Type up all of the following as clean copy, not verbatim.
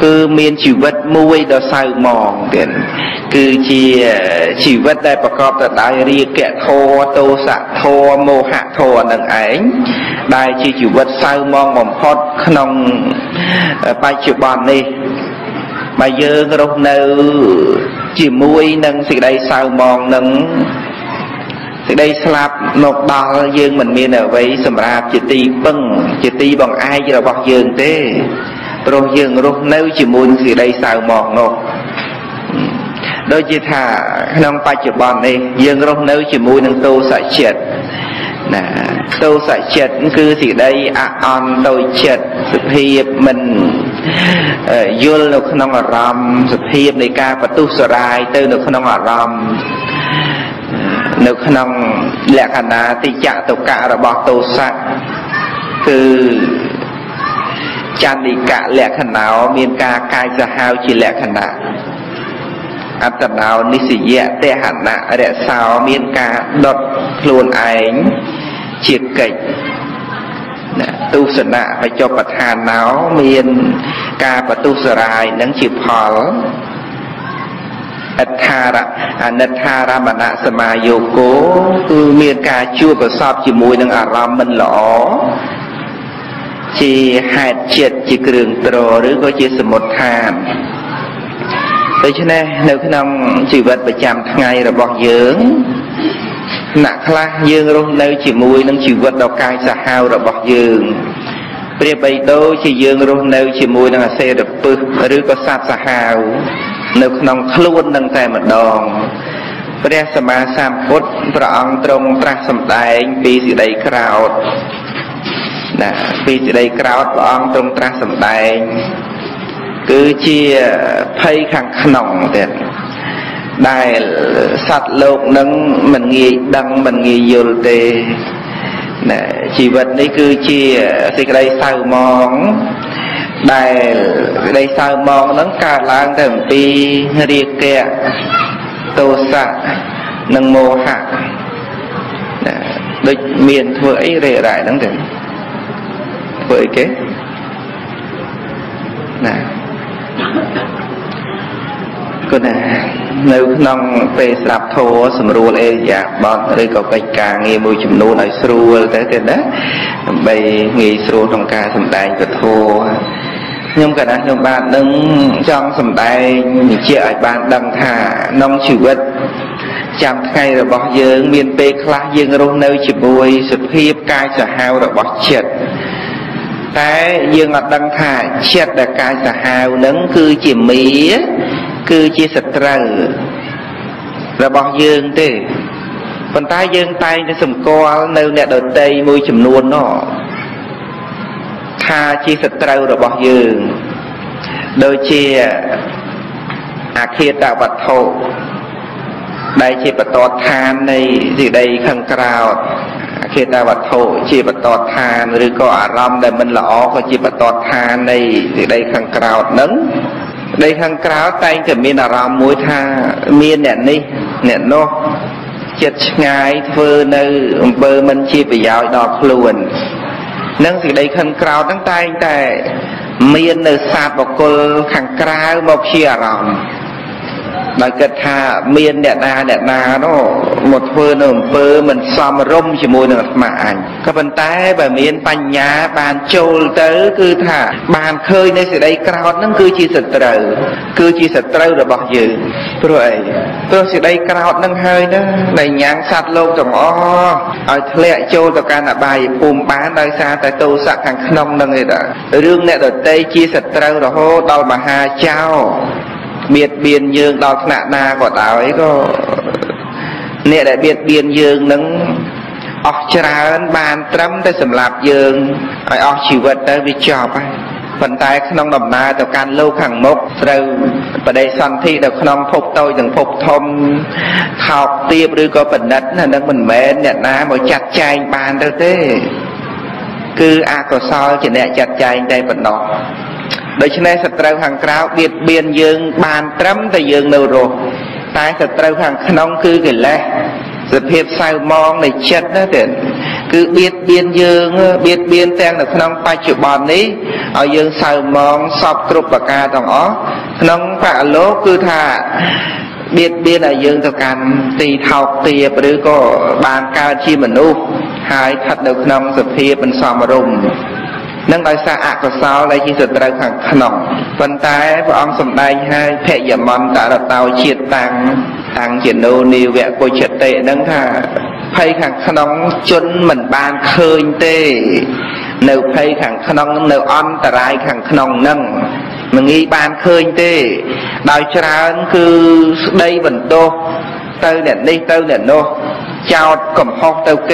คือมีชีวิตมวยดสายมองเด่นคือชีวิตได้ประกอบแต่ได้เรียกแกะโทโตสะโทโมหะโทหนังไอ้ได้ชีวิตสายมองมองพอดขนมไปจุบานนี่มาเยอะเราเนื้อจีมวยนั่งสิได้สายมองนั่งได้สลับนกบอลยืนเหมือนมีเนื้อไว้สำหรับจิตตีบังจิตตีบังไอ้เราบอกยืนเต้โรยืนรูปเนื้อจิมุนสิได้สาวมองนกโดยจิตาน้องไปจุดบอลเองยืนรูปเนื้อจิมุนนั่งโตใส่เฉียดนะโตใส่เฉียดคือสิได้อ่อนโตเฉียดสุภีบมันยืนเราขนมอารมณ์สุภีบในการประตูสลายเติมเราขนมอารมณ์นึกน้องแหลกขณะที่จะตกกะระบอกโตสักคือจันติกะแหลกขณะมีกากายจะหาวจีแหลกขณะอัตนานิสิยะเตหันะแหลกสาวมีกาดดพลูนไอจีเก่งตุสนะไปจบประธานหนาวมีกาประตูสลายนังจีพอลอัฏฐาระอนัฏฐารามณะสมาโยโกคือมีการชั่วประสอบจิมวยนังอารามมันหล่อจีหาดเจ็ดจีเกลืองโตรหรือก็จีสมุทฐานโดยเช่นนี้เราขนมชีวิตประจำไงเราบอกเยื้องหนักละเยื้องรุ่งในจิมวยนังชีวิตดอกกายสะฮาวเราบอกเยื้องเปรียบไปโตจีเยื้องรุ่งในจิมวยนังเสดปื้อหรือก็ซาสะฮาวนึกน้องคลุ้นตั้งแต่หมดดองพระสมาสามพุทธพระองค์ตรงตรัสสำแดงปีสิได้กล่าวนะปีสิได้กล่าวพระองค์ตรงตรัสสำแดงคือเชี่ยไพ่ขังขนมเด็ดได้สัตว์โลกนั้นมันงีดังมันงีโยลเตนะชีวิตนี้คือเชี่ยสิได้สาวมองได้สาวมองนังการล้างแต่ปีเรียกแกะโตสะนังโมหะโดยเมียนเพื่อไอเร่ไรนั่งแต่เพื่อไอเก๊ะนะก็นะนึกน้องไปสลับโทสมรูลเองอยากบอกเลยก็ไปกลางเงี้ยมือจุ่มนู้นไอ้สรูลแต่เด็ดนะไปเงี้ยสรูลทำการสำแดงก็โทยมกันนะยมบ้านนึงจ้องสำแดงเชี่ยไอ้บ้านดำท่าน้องชีวิตจำไงเราบอกเยื้องเมียนเปคลาเยื้องรุ่งเนยจิบวยสุดเพียบกายสะฮาวเราบอกเจ็ดแต่เยื้องอัดดังท่าเจ็ดแต่กายสะฮาวนั้นคือจิมมีคือจีสตรังระบอกยืงเต้คนตายยืงตายในสมกอในเนี่ยเดินเตยมือจุ่มนวลเนาะทาจีสตรังระบอกยืงโดยเชี่ยอาเขตาวัตโธได้เชี่ยปตอทานในสิใดขังกราวอาเขตาวัตโธเชี่ยปตอทานหรือก็อารมณ์แต่มันหล่อก็เชี่ยปตอทานในสิใดขังกราวนั้นในทางกล่าวแต่งจะมีนารามมวยท่ามีแหน่นี่แหน่นกเจ็ดง่ายเฟอร์เนอเบอร์มันชีพยาวดอกล้วนนั่งสิในทางกล่าวตั้งแต่มีเนื้อสาบบอกคนทางกล่าวบอกเชียร์เราบางกระทามีแหน่นาแหน่นาเนาะหมดเฟอร์เนอเบอร์มันซ้อมร่มชิมวยหนึ่งมาอันก็เป็นแต่แบบมีปัญญาบานโจลเตอร์คือถ้าบานเคยในสิได้กล่าวนั่นคือจีสตรังคือจีสตรังเราบอกยืนเพราะอะไรเพราะสิได้กล่าวนั่งเฮยนะในย่างสัตว์โลกต้องอ้อเอาทะเลโจลต่อการอบายปุ่มบ้านได้ซาแต่โตสักขังขนมนั่งเลยนะเรื่องเนี่ยเด็ดเตยจีสตรังเราโหดาวมหาเจ้าเบียดเบียนยืนดาวขณะนาก็ดาวไอ้ก็เนี่ยได้เบียดเบียนยืนนั่งออกจราบานตรั้มได้สำหรับยืนไอออกชีวิตได้วิจารไปปัญไตขนมดำนาต่อการเล่าขังมกเราประเดี๋ยวสันที่เราขนมพบโตอย่างพบทมขอบเตียบหรือก็ปัญนัดนั่นนั่งมันแม่เนี่ยนะหมดจัดใจบานเราเต้คืออาก็ซอยจะเนี่ยจัดใจได้ปัญนองโดยเฉพาะสัตว์เราขังกราวเบียดเบียนยืนบานตรั้มแต่ยืนเนรโรไตสัตว์เราขังขนมคือกันแหละสเพียบสาวมองในเช็ดนะเด่น คือเบียดเบียนยืงเบียดเบียนแต่งในขนมปังจุบอนนี้เอายืงใส่มองสอบกรุบปากกาต่างอ๋อขนมปังโลคือถ้าเบียดเบียนยืงต่อการตีเท้าตีหรือก็บางการชีมันอุบหายขัดในขนมสุดที่เป็นสามรุ่มนั่งลอยสะอาดก็เศร้าในที่สุดเราขังขนมวันตายพระองค์สมได้ให้แผ่ยมอนตาดเตาเฉียดตังตังเฉียดโนนิวแวะโกเฉียดเตะนั่งค่ะไผ่ขังขนมจนเหมือนบานเคยเตะเนื้อไผ่ขังขนมเนื้ออ้อมตรายขังขนมนั่งมึงอีบานเคยเตะดาวชราคือได้บรรโตเตอเนี่ยได้เตอเนี่ยโนเจ้ากบหอกเตอเก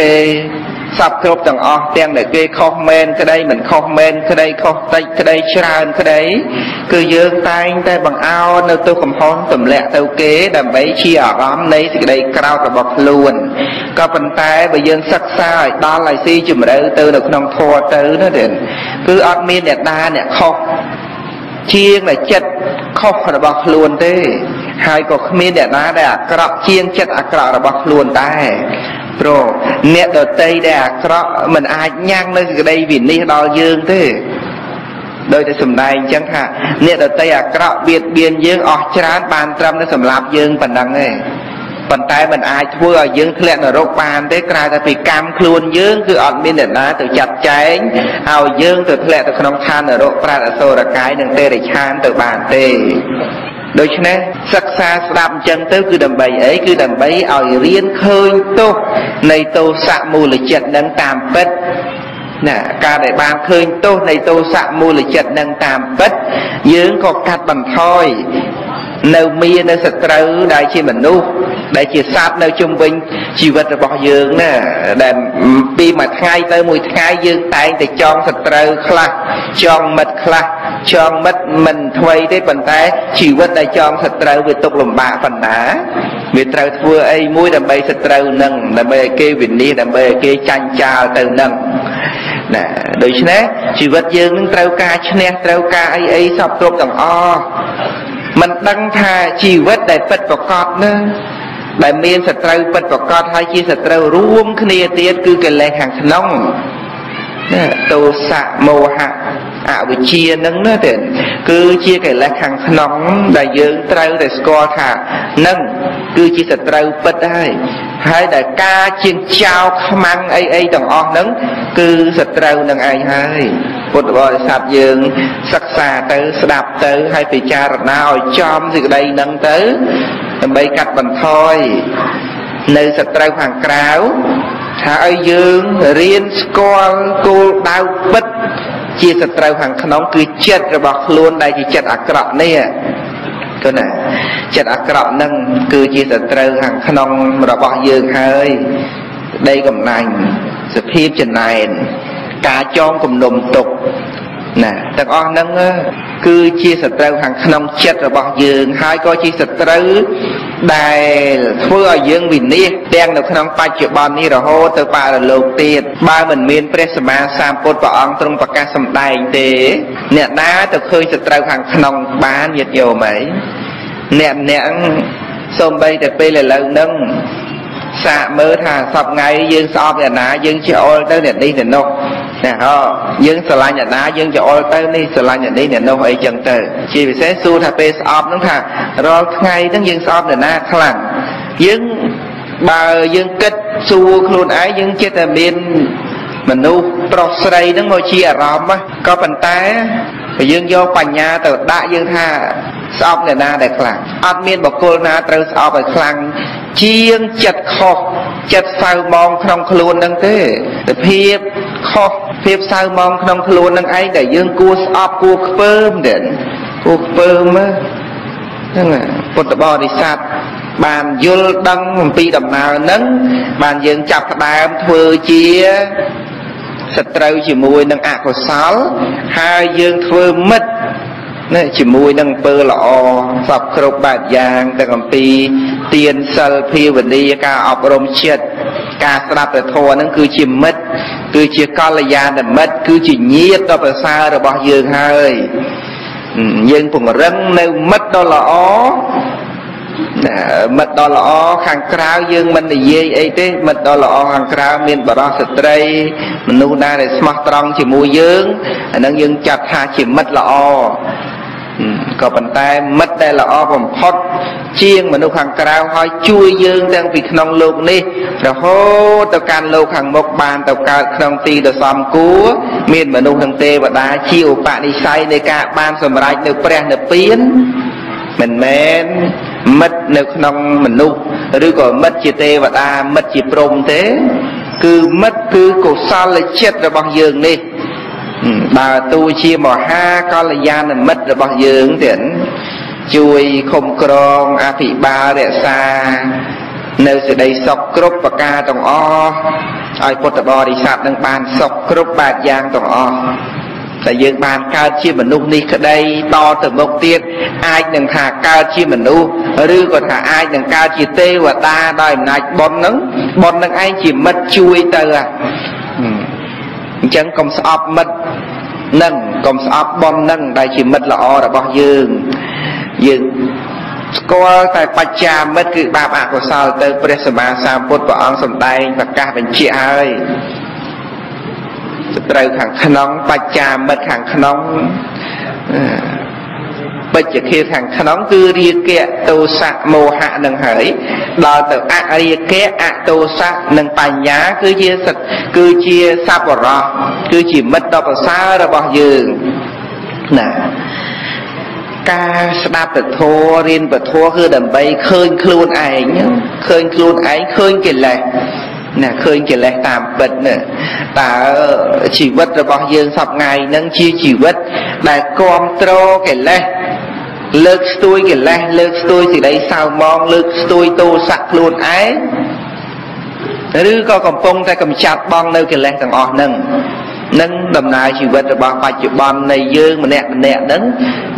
สับครบต่างอ๋อเตียงไหนก็คอมเมนต์ก็ได้เหมือนคอมเมนต์ก็ได้คอมติก็ได้ชราก็ได้คือเยอะตายแต่บางเอาเนื้อตัวขมพองต่ำแหลกเตาเก๋ดำไปเชี่ยร้อมในสิ่งใดกล่าวกับบกล้วนก็เป็นแต่ไปยืนซักซ้ายด้านไหลซีจุ่มเดือดเตาเด็กน้องโทเตานั่นเองคืออัดมีเนี่ยตาเนี่ยคอเชียงไหนเจ็ดคอกับบกล้วนได้หายก็มีเนี่ยตาเนี่ยกระเชียงเจ็ดกระบกล้วนได้โปรเนตเตยแดกเพราะมันอาจย่างเลยได้วินนี่เรายืงที่โดยแต่สมได้จังค่ะเนตเตยกระเบียดเบียนยืงออกชราปานตรำในสำหรับยืงปันดังเลยปันตายมันอาจทั่วยืงเคลื่อนโรคปานได้กลายแต่ปีกรรมคลวนยืงคืออ่อนมีเนตนะตัวจัดใจเอายืงตัวเคลื่อนตัวขนมทานโรคปราดโซระกายหนึ่งเตยได้ชานตัวบานเตยโดยเฉพาะศึกษาสลับจังเต้คือดำไปเอ้คือดำไปเอาเรียนเคยโตในโตสะมูลจัดนั่งตามเป็ดน่ะการได้บางเคยโตในโตสะมูลจัดนั่งตามเป็ดยืงก็กัดบังทอยเนื้อมีเนื้อสตรูได้ชีมันนุได้ชีทรัพย์เนื้อจุ่มวิญชีวิตระบอบยืงน่ะแต่ปีมาไงเต้มวยไงยืงแต่แต่จองสตรูคลักจองมัดคลักจองมัดมันทวีได้ปันแต่ชีวิตได้จองสตรูวิตกลมบะปันหนาวิตรูทัวไอ้มวยดำใบสตรูนั่งดำใบเกวินนี่ดำใบเกจันจาเต้นั่งน่ะโดยเฉพาะชีวิตยืงนั่งเต้ากาชนะเต้ากาไอ้ไอ้สอบตรวจต่างอมันตั้งท่าชีวิตได้เปิดประกอบนะแต่เมียนศัตรูเปิดประกอบให้ชีศัตรูร่วมคณีเตียนคือกันแรงห่างขนมโตสะโมหะอวิเชียนั่งนั่นเด่นคือเชี่ยกันแรงห่างขนมได้เยื่อเตาแต่สกอร์ค่ะนั่งคือชีศัตรูเปิดได้ให้ได้กาเชียงเจ้าขมังไอไอต่างออกนั่งคือศัตรูนั่งไอให้บทบาทสับยืงศึกษาเต๋อสดับเต๋อให้พิจารณาเอาจอมสิ่งใดนั่งเต๋อใบกัดบันทอยในสตรีห่างกล่าวถ้าเอายืงเรียนสกอลกูดาวปิดชีสตรีห่างขนมคือเจ็ดระบอกล้วนใดที่เจ็ดอักระเนี่ยก็น่ะเจ็ดอักระนั่งคือชีสตรีห่างขนมระบอกยืงเฮ้ยได้กำนันสพีบจะนายกาจองกำนมตกน่ะแต่อ๋อนั่งคือชีสตรูห่างขนมเช็ดระบอกยืงหายก็ชีสตรูได้เพื่อยืงวินนี่แดงในขนมปัจจุบันนี้เราโหเตปาโลกเตียดบ้านเหมือนเมียนเปรสมาสามปนปะอังตรงประกาศสำได้เต๋เนี่ยน้าแต่เคยสตรูห่างขนมบ้านเย็ดโยไหมแหนมแหนงส้มใบแต่เปเลยแล้วนั่งสะเมื่อถ้าสับไงยืงสอบเนี่ยน้ายืงเชี่ยวเต้เนี่ยนี่เนี่ยนกเนี่ยก็ยืงสลายเนี่ยน้ายืงจะออเตอร์นี่สลายเนี่ยนี่เนี่ยนกไอจังเตอร์ชีวิตเซซูถ้าไปสอบนั่งค่ะรอไงตั้งยืงสอบเนี่ยน้าขลังยืงบ่ายืงกัดซูครูนไอยืงเจตเมนมันดูโปรสไรนั่งโมชีอารมณ์ก็ปันตายืงโยปัญญาแต่ได้ยืงท่าสอบเนี่ยน้าได้ขลังอัดเมียนบอกโกลนาเตอร์สอบไปขลังเชียงจัดคอจัดสาวมองขนมขลุ่นดังเต้แต่เพียบคอเพียบสาวมองขนมขลุ่นดังไอ้แต่ยื่นกูสอบกูเพิ่มเด่นกูเพิ่มมั้งนั่นน่ะปตบริษัทบานยุลดังปีดำนานั้นบานยื่นจับตามเธอเชียสตรูจิมวยดังอากาศสาวหายื่นเธอมิดเนี่ยจิมวยดังเปอหล่อสับครบบาดยางแต่กัมปีเตียนสัลพีวันนี้การอบรมเชิดการสลับแต่โทนั่นคือจิมมัดคือจิกาลยานแต่มัดคือจิเนียดต่อภาษาเราบอกยืนเฮยยืนผงเริงในมัดเราหล่อ Mật đo lõ kháng kháo dương mình để dây ấy thế Mật đo lõ kháng kháo mình bỏ ra sạch đây Mình nụ na để smart trong chỉ mua dương Nâng dương chặt ha chỉ mất lõ Có bàn tay mất đây lõ vòng phót Chiêng mà nụ kháng kháo hói chui dương đang vì khăn lục ní Rồi hô tao can lục kháng mốc bàn tao cao khăn ti đồ xóm cú Mình mà nụ kháng tê và đá chiêu bạn đi say nơi cả Ban xòm rách nơi pre nơi biến Mình mến mất nếu không mình nụ rồi còn mất chìa tê và ta mất chìa prôm thế cứ mất cứ cổ xa là chết rồi bằng giường đi bà tu chia mỏ ha con là gian là mất rồi bằng giường tiễn chui không còn à thị ba để xa nếu sẽ đầy sọc cốp và ca trong o ai phút bò đi sạp đang bàn sọc cốp bạc giang trong oแต่ยังบานกาชีมันนุนี่ก็ได้ต่อถึงบกเตี้ยไอ้หนึ่งหากาชีมันนุหรือก็หาไอ้หนึ่งกาชีเตวตาได้หนักบอลนั้นไอ้ชีมัดช่วยเตอจังกองสอบมัดนั่งกองสอบบอลนั่งได้ชีมัดละอระบอกยืงก็แต่ปัจจามัดคือบาปอากุศลเตอเปรสมาสามพุทธองค์สมไตประกาศเป็นเชี่ยเอ้ยเตยขังขนมปัจจามัดขังขนมปัจจเคียขังขนมคือเรียกเกะโตสะโมหะหนึ่งหายดอตัวอะเรียกเกะอะโตสะหนึ่งปัญญาคือเชี่ยสัตคือเชี่ยซาบรอคือจิมัดดอกซาระบอกยืนน่ะการสนับประโทเรียนประโทคือดับใบเคยคลูนไอ้เคยคลูนไอ้เคยกินเลยน่ะเคยกินอะไรตามเป็นน่ะแต่ชีวิตเราบอกยืนสับไงนั่งชีชีวิตแต่ความโตกินอะไรเลิกสตูยกินอะไรเลิกสตูยสิได้สาวมองเลิกสตูยโตสักลูนไอ้หรือก็กำปงแต่กำจัดบองเลิกกินอะไรต่างออกนั่งนั่งดำเนินชีวิตเราบอกปัจจุบันในยืนมันแน่นั่ง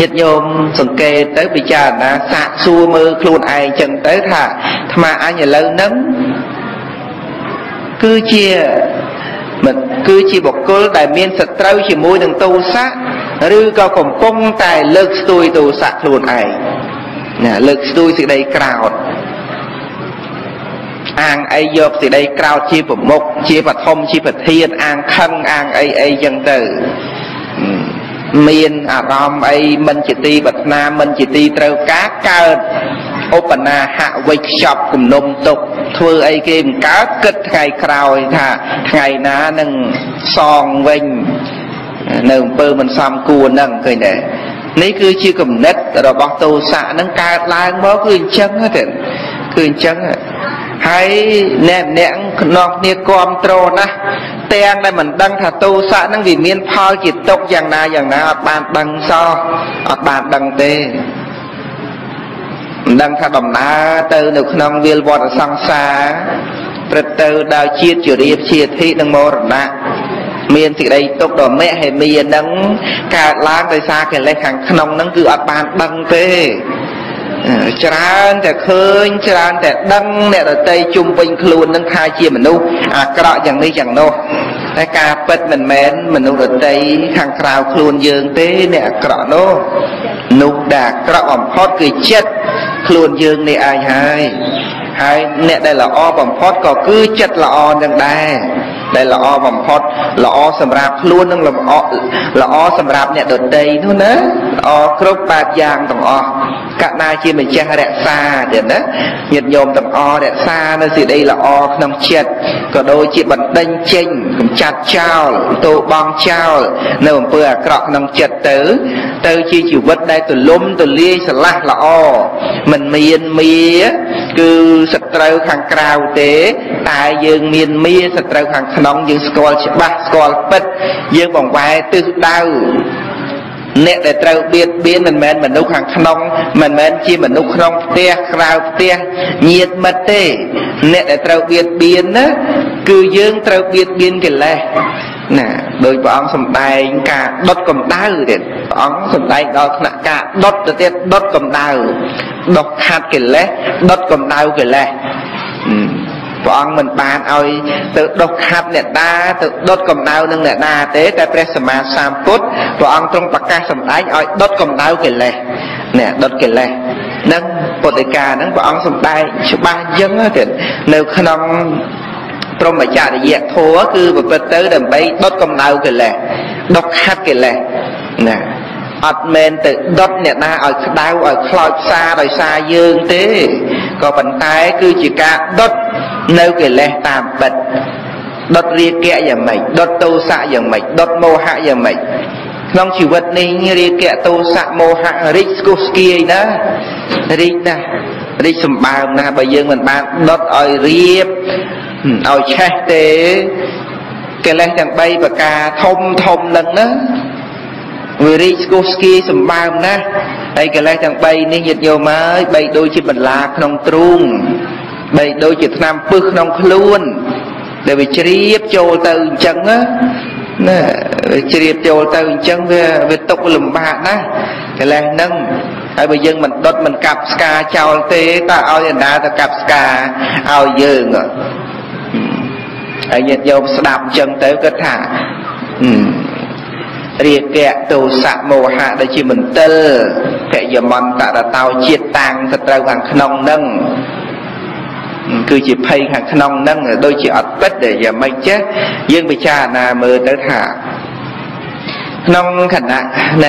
ยึดโยมสังเกตเต๋อปิจานะสะซูมือคลูนไอ้จังเต๋อถ้าทำไมไอ้อย่าเลิกนั่งcứ chia mình cứ chia bọc cối đại miên sạch trâu chỉ môi đằng tu sát rư cao cổng công tài lực tôi tu sát luôn ai nè lực tôi thì đây cào ăn ai dọc thì đây cào chia bọc mộc chia bọc thông chia bọc thiên ăn khăn ăn ai dân tử miên à rom ai mình chỉ ti bạch nam mình chỉ ti trâu cá cờอุปนาหะวิชอบกลุ่มนมตกเทือไอเกมก้าวเกิดไงคราวค่ะไงนะหนึ่งซองเวงหนึ่งเปอร์มันซ้ำกูนั่งเคยเนี่ยนี่คือชื่อกลุ่มเน็ตเราบอกตัวสะนั่งการล้างบ่คือจังฮะเถิดคือจังให้แนบแนงนอกเนี่ยกอมโตรนะแตงได้เหมือนดังถ้าตัวสะนั่งวิเมียนพอจิตตกอย่างนาบานดังซอบบานดังเตดังถ้าดมนาเตอหนุกนองเวียนวอดสังสาประเตอดาวเชียดจุรีเชียดที่ดังโมรณะเมียนสิได้ตกดอกแม่ให้เมียนดังการล้างไตซาเกล็ดขังขนมนั่นคืออัปปานดังเต้จานแต่เคยจานแต่ดังเนี่ยแต่เตยจุ่มเป็นคลูนนั่งคาเชียมันดูอากระอย่างนี้อย่างโน้แต่การเปิดมันแม้นมันดูแต่เตยขังคราวคลูนยืนเต้เนี่ยกระโน้นุกด่ากระอ่อมพอดคือเช็ดคลุนยืนในไอ้ให้เนี่ยได้ละอ้อบำพอดก็คือเจ็ดละอ้อยังได้ละอ้อบำพอดละอ้อสำหรับคลุนต้องละอ้อสำหรับเนี่ยโดดเด่นนู่นนะละอ้อครบแปดอย่างต้องอ้อกะนาชีมันเจริญซาเดี๋ยวนะหยิบโยมต้องอ้อเดซานั่นสิได้ละอ้อน้ำเช็ดก็โดยจีบันเด้งเชงกับจัดเจ้าตัวบองเจ้าเนื้อเปลือกกรอกน้ำเช็ดเต๋อชีชีวิตได้ตัวล้มตัวเลี้ยสลักละอ้อมันเมียนเมียคือสเตลขังกราวเตะตายยืงเมียนเมียสเตลขังขนมยืงสกอลฉบับสกอลเป็ดยืงบ่งไว้ตึกดาวเนี่ยแต่เตลเบียนมันแมนมันนุกขังขนมมันแมนชีมันนุกขนมเตะกราวเตะเงียบมาเตะเนี่ยแต่เตลเบียนนะคือยืงเตลเบียนกันแหละน่ะโดยพระองค์สมไตกาดดกำดาวเด็ดพระองค์สมไตดอกนักกาดดเด็ดดกำดาวดอกขาดเกล็ดเละดดกำดาวเกล็ดเละพระองค์มันปานเอาเตอดอกขาดเนี่ยตาเตอดกำดาวนั่งเนี่ยตาเตะแต่พระสมมาสามพุทธพระองค์ตรงปากกาสมไตเอาดดกำดาวเกล็ดเละ เนี่ยดกิเลสนั่งปฏิการนั่งพระองค์สมได้ชบานยังเถิดในขนมตรงมาจากแยกโถคือแบบประตูเดินไปดกำเนากิเลสดกฮัดกิเลสนะอัดเมนติดดเนี่ยนะเอาดาวเอาคลอยซาโดยซายืนเต้ก็ปัญไตคือจิกาดดเนื้อกิเลสตามปัดดดเรียกแก่อย่างไหมดดโตสะอย่างไหมดดโมหะอย่างไหมลองชีวิตนี้เรียกแก่โตสะโมหะริสกุสกีนะริสนะริสสมบามนะใบยืนเหมือนบางดดเอาเรียบเอาแช่เต้กิเลสอย่างใบปากกาทมทมหลังนะวิริสกุสกีสมบัตินะไอ้กระไรจังไปนี่หยุดโยมาใบโดยจิตบรรลาขนมตรุงใบโดยจิตนำปึกขนมขลุ่นเดี๋ยวไปเรียบโจเตอร์จังนะเนี่ยเรียบโจเตอร์จังเวทตกลำบากนะกระไรนั่งไอ้ใบยังมันดดมันกับสกาเจ้าเตตาเอาอย่างนาตะกับสกาเอาเยื่อไอ้หยุดโยมสดับจังเตอร์กระถาเรียกแกโตสะโมหะได้ชื่อเหมือนเตอร์แกยมอนตะตะเตาเจียตังตะเตาหางขนมนั่งคือจีเพยหางขนมนั่งโดยจีอัดเป็ดเดี๋ยวอย่าไม่เจ๊ยื่นไปชาหน้ามือเตอถาน้องขณะใน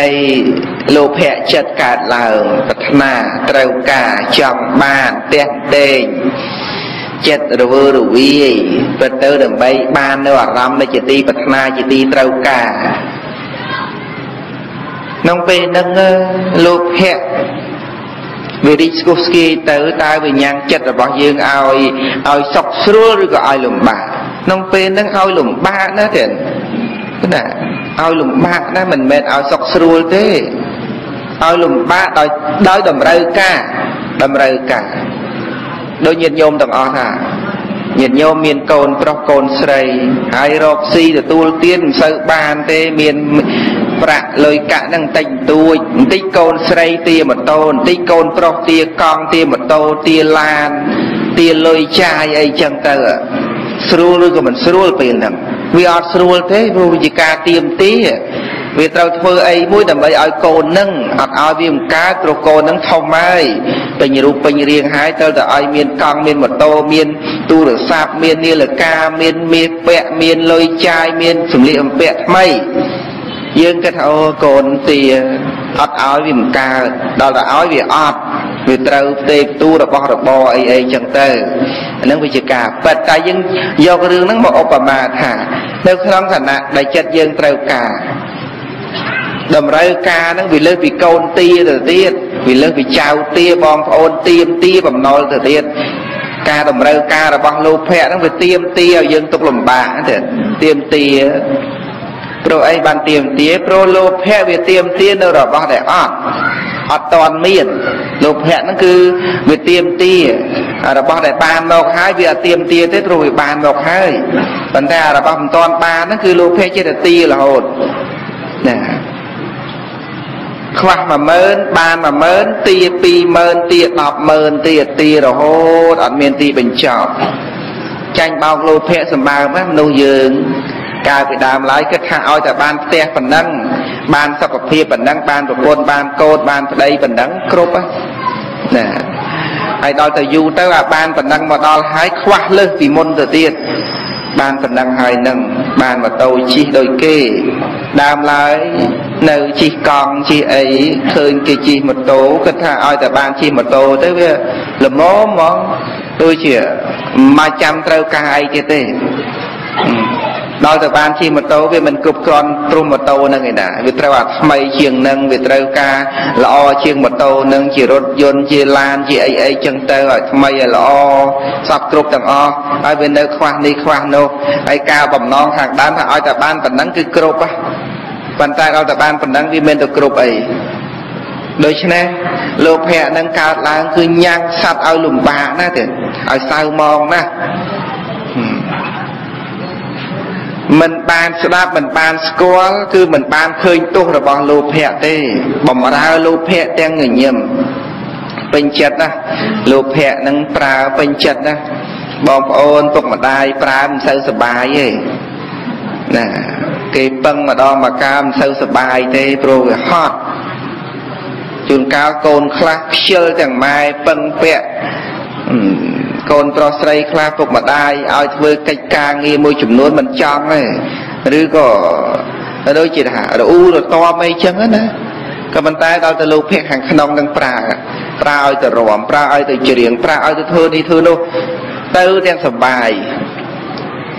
โลภะจัดการเหล่าปัฒนาเตากาจังบ้านเตะเตงเจ็ดรูรูวีเป็นเตอเดิมใบบ้านในวัดรำในจิตีปัฒนาจิตีเตากาน้องเป็นนังลูกแหะวิริสกุสกีเต๋อตายวิญญาณเจ็ดระบอกยืงเอาสกสรัวหรือก็เอาหลุมบาน้องเป็นนังเอาหลุมบานะเถิดน่ะเอาหลุมบานะมันเม็ดเอาสกสรัวเต้เอาหลุมบาโดยดมไรก้าดมไรก้าโดยเงียบโยมต่างอ่อนฮะเงียบโยมเมียนโกนปรกโกนใส่ไฮโรซีแต่ตัวเตี้ยนใส่บานเต้เมียนประเลยกะนั่งติงตัวติโกนใส่เตี๋ยหมดโตนติโกนปรกเตี๋ยกองเตี๋ยหมดโตเตี๋ยลานเตี๋ยเลยชายไอจังเตอสรูลก็มันสรูลเป็นหนึ่งวิอัดสรูลเทพวิจิกาเตี๋ยเตี๋ยเวทเราเพื่อไอ้มุ้ยแต่ไม่เอาโกนนั่งเอาวิมการตรโกนนั่งทำไมเป็นรูปเป็นเรียงหายเตอแต่ไอเมียนกองเมียนหมดโตเมียนตูหรือซาบเมียนนี่หรือกาเมียนเมียเปะเมียนเลยชายเมียนสมริมเปะไม่ยืนกระเทาโกนเตียอัดอ้อยวิมกาดอดอ้อยวิอัดวิเตอเตตูระบอระบอไอจังเตอนั่งวิจิกาปัจจัยยังยกเรื่องนั่งบอกอปมาถะในครั้งขณะได้จัดยืนเตากาดมไรกานั่งวิเลิกวิโกนเตียเตเตียวิเลิกวิเจ้าเตียบองโอนเตียมเตียบำนอนเตเตียกาดมไรการะบองลูกแพะนั่งวิเตียมเตียยืนตกลมบาเตเตียมเตียโปรไอ้บันเตียมเตี้ยโปรโลแพะเวเตียมเตี้ยนเราบอกได้อ้ออัดตอนเมียนโลแพะนั่นคือเวเตียมเตี้ยเราบอกได้บานบอกหายเวเตียมเตี้ยเต้โปรบานบอกหายปัญญาเราบอกตอนบานนั่นคือโลแพะเจตตีเราอดนะควักมาเมินบานมาเมินเตี้ยปีเมินเตี้ยตอบเมินเตี้ยตีเราอดอัดเมียนตีเป็นจอบจังเบาโลแพะสมบัติแม่โนยืนกายไปดามไล่ก็ทางเอาแต่บานเตะปันนั่งบานสับเพียปันนั่งบานตะโกนบานโกนบานใดปันนั่งครบอ่ะน่ะไอ้ดอยแต่อยู่แต่ว่าบานปันนั่งมาดอยหายควักเลิกสีมนต์ตัวเตี้ยบานปันนั่งหายนั่งบานมาโตชีโดยเก้ดามไล่เนื้อชีกองชีไอ้เคยเกจีมาโตก็ทางเอาแต่บานชีมาโตแต่เวลาม้อมองตัวเชี่ยมาจำเตากายเจเต้เราแต่บางทีมันโตเว้ยมันกรุบกรอนตรุมมันโตนั่งไงนะวิตรวัตทำไมเชียงนั่งวิตรกาละอเชียงมันโตนั่งจีรถยนต์จีลานจีไอจังเตอทำไมละอสับกรุบต่างอไอเป็นเนื้อควานนี่ควานโนไอกาบ่มน้องหางด้านไอแต่บ้านปันนั่งคือกรุบปะปันตาเราแต่บ้านปันนั่งวิเมนตัวกรุบไอโดยเช่นโลภะนั่งกาล้างคือยักษ์สัตว์เอาหลุมบาหน้าเถิดไอสาวมองนะมันปานสลับมันปานสกอลคือมันปานเคยตัวระบองโลเพะเต้บ่มราโลเพะแตงเงี่ยมเป็นเจ็ดนะโลเพะนังปลาเป็นเจ็ดนะบอมโอนตกมาได้ปลามันเซลสบายเอ้น่ะเกยปังมาดองมากามเซลสบายเต้โปรฮอต จุนก้าวโกนคลาเชื่อจังไม้ปนเปะโกนปลอใส่คลาปกมาได้เอาเพื่อไก่กางงี้มวยจุ่มนู้นมันจ้องเลยหรือก็โดยจิตหาเราอู้เราตอไม่เชิงนะก็มันตายเราจะลูกเพกหังขนมดังปลาปลาอ้อยจะรวมปลาอ้อยจะเฉียงปลาอ้อยจะเธอนี่เธอโน้เต้าเตียงสบาย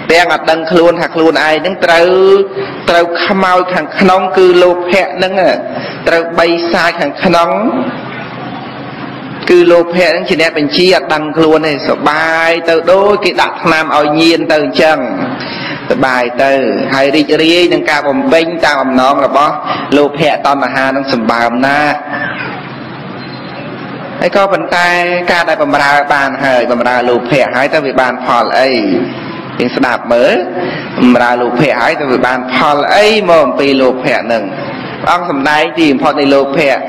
เตียงอัดดังคลูนหักคลูนไอ้นั่งเต้าขมเอาหังขนมคือลูกเพกนั่งอ่ะเต้าใบทรายหังขนมคือโลภะนั่นชนะเป็นชี้ดังครัวเนี่ยสบายเตอโดยกิดักนำเอาเย็นเตอจังสบายเตอไฮริจรีนังกาผมเบ่งตาอมน้องหรอปะโลภะตอนมาหานั่งสบายหน้าไอ้ก็ปัญไตกาได้บำราบานเฮยบำราโลภะหายเตอวิบานพอลไอเป็นสนับเหมอบำราโลภะหายเตอวิบานพอลไอมอมปีโลภะหนึ่งอ้างสำนัยดีพอในโลภะ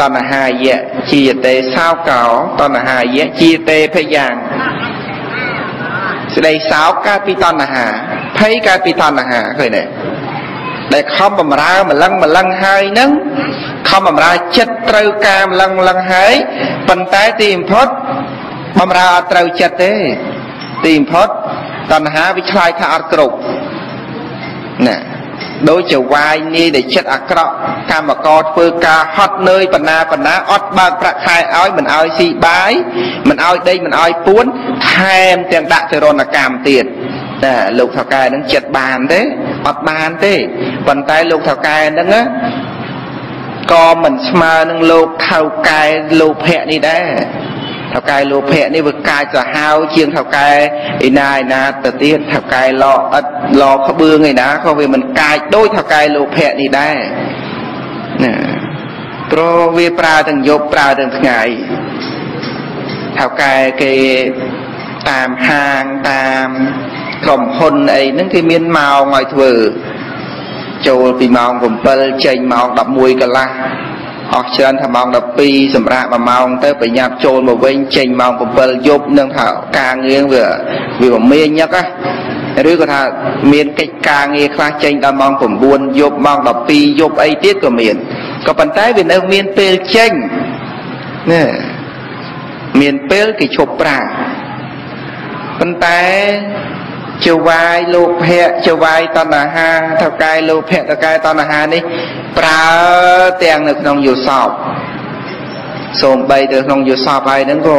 ตอนหายเยะชีเตสาวเก่าตอนหายเยะชีเตพยางในสาวกาปีตอนหาไพ่กาปีตอนหาเคยเนี่ยในข้อมบำรามันลังหายนั่งข้อมบำราเจ็ดเตากามันลังหายปันใต้ตีมพดบำราเตาเจ็ดเตตีมพดตอนหาวิชัยธาตุกรุบเนี่ยโดยจะวายนี่เด็กเช็ดอักระกามกอดเปอร์กาฮอตเนยปนาอดบางประคายอ้อยมันอ้อยสีบายมันอ้อยได้มันอ้อยป้วนแทมเตียงดะเทโรนกามเตียนน่ะลูกเท่ากายนั้นเช็ดบานเต้อดบานเต้วันใต้ลูกเท่ากายนั้นนะก็เหมือนมาหนึ่งลูกเท่ากายลูกแพะนี่ได้เท่ากายลูกแพะนี่เป็นกายจะหาวเชียงเท่ากายอีนายนะแต่เตี้ยเท่ากายรอเขาเบื่อไงนะเขาเวมันกายโดยเท่ากายโลภะนี่ได้นะเพราะเวปลาตั้งยบปลาตั้งไงเท่ากายเกตามหางตามกล่อมพลไอ้นั่นคือเมียนเมาหงอยเถื่อโจปีเมาผมเปิลเจงเมาดับมวยกันละออกเชิญทำมองดับปีสำราบมองเตอร์ไปหยาบโจรมาเว้นเจงมองผมเปิลยบเนื่องเท่ากางเงี้ยเบื่อวิวเมียนยักษ์หรือก็ถ้าเมียนไก่กางเงี้ยคลาเจงตามองผมบวนยบมองดับปียบไอเตี้ยก็เมียนก็ปันท้ายเป็นเอาเมียนเปิลเจงเนี่ยเมียนเปิลกิจฉบปราปันท้ายเจวายโลภะเจวายตอนหาเท่ากายโลภะเท่ากายตอนหานี่ปลาเตียงเนี่ยน้องอยู่สอบส่งไปเดี๋ยวน้องอยู่สอบไปนั่นก็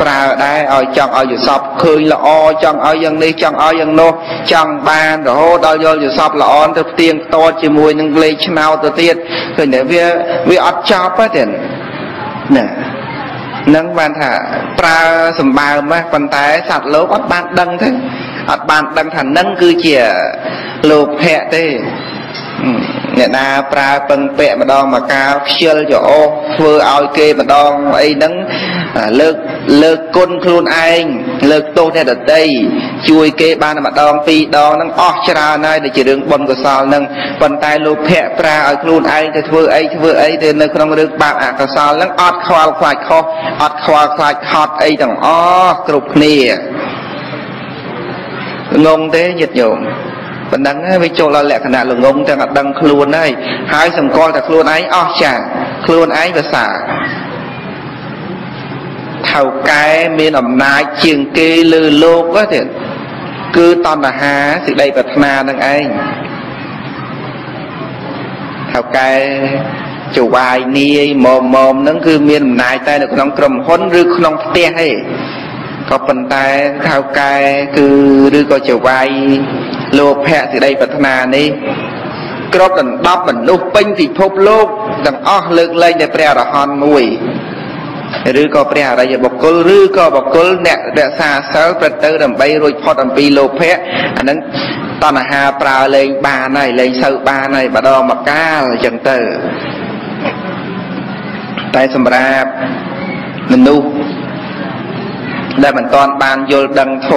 ปลาได้เอาจังเอาอยู่สอบเคยละอจังเอาอย่างนี้จังเอาอย่างโน้จังบานโอ้ดาวโยอยู่สอบละอ่อนตัวเตียงโตจีมวยนั่งเลยชนะตัวเตี้ยคือเนี่ยเวียอัดจับไปเด่นเนี่ยนั่งบานถ้าปลาสมบัติมากปันท้ายสัตว์โลกอัดบานดังทั้งอัดบานดังถันนั่งคือเจี๋ยโลภะเต้เนี่ยนาปลาปังเปะมาดองมากาเชื่อจะโอ้เพื่อเอาเกยมาดองไอ้นั่งเลิกก้นครูนไอเลิกโตเนี่ยเด็ดได้ช่วยเกยบานมาดองปีดองนั่งอ้อชราในเดี๋ยวจะเรื่องบนกับสาวนั่งปันท้ายโลภะปลาเอาครูนไอจะเพื่อไอเดินในครองเรื่องบาปกับสาวนั่งอัดควาควายคออัดควาควายคอไอต่างอ้อกรุบเนี่ยงงเด้หยิบโยมปันดังไปโจรแหละขนาดหลงงงแต่ดังครูนได้หายสังกอแต่ครูนไอ้อ้อจ่าครูนไอ้ภาษาเท่าไก่เมียนอมนายเชียงเกลือโลกก็เถอะคือตอนหาสิได้ปรารถนาดังไอ้เท่าไก่จะวายนี่มอมนั่นคือเมียนอมนายแต่หนุ่มกลมห้นหรือน้องเตี้ยให้ก็ปันตายเท่ากายคือหรือก็จะไวโลภะสิได้พัฒนานี้กรอบดันดับเหมือนลูกปิ้งที่พบโลกดังอ้อเลิกเลยในแปรระหอนมวยหรือก็แปรอะไรอย่าบอกกลหรือก็บอกกลเนี่ยเดชาเสาประตูดันไปรวยพอดันปีโลภะอันนั้นตอนหาปลาเลยบาในเลยเสาบาในบาดอมก้าอย่างเตอร์แต่สำหรับมนุษย์ได้เหมือนตอนบานโยดังโท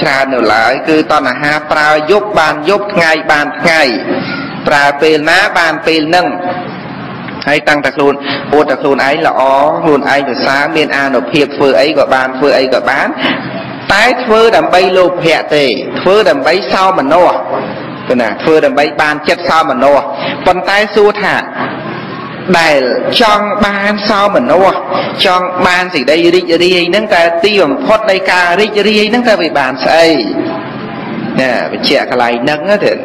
ชาหนูหลายคือตอนหาปลายกบานยกไงบานไงปลาเปลนะบานเปลนั่งให้ตั้งตะครูนโอตะครูนไอ้ละอ๋อครูนไอ้หนูสาเมียนอาหนูเพียบเฟื่อไอ้กับบานเฟื่อไอ้กับบ้านตายเฟื่อดำใบโลภะเตเฟื่อดำใบเศร้ามันโน่ก็น่ะเฟื่อดำใบบานเจ็ดเศร้ามันโน่ปนตายสู้ถ่า ได้จองบานเศร้าเหมือนนัวจองบานสิได้ริจรีนั่งแต่ตีผมพอดในการริจรีนั่งแต่ไปบานใส่เนี่ยไปเชี่ยอะไรนั่งก็เถอะ